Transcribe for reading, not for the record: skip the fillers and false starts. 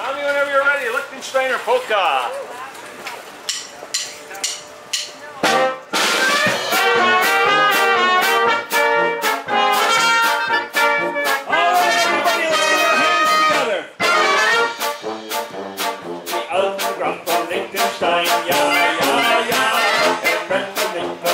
Tommy, whenever you're ready, Liechtensteiner Polka. Liechtenstein, ja, ja, ja, ja,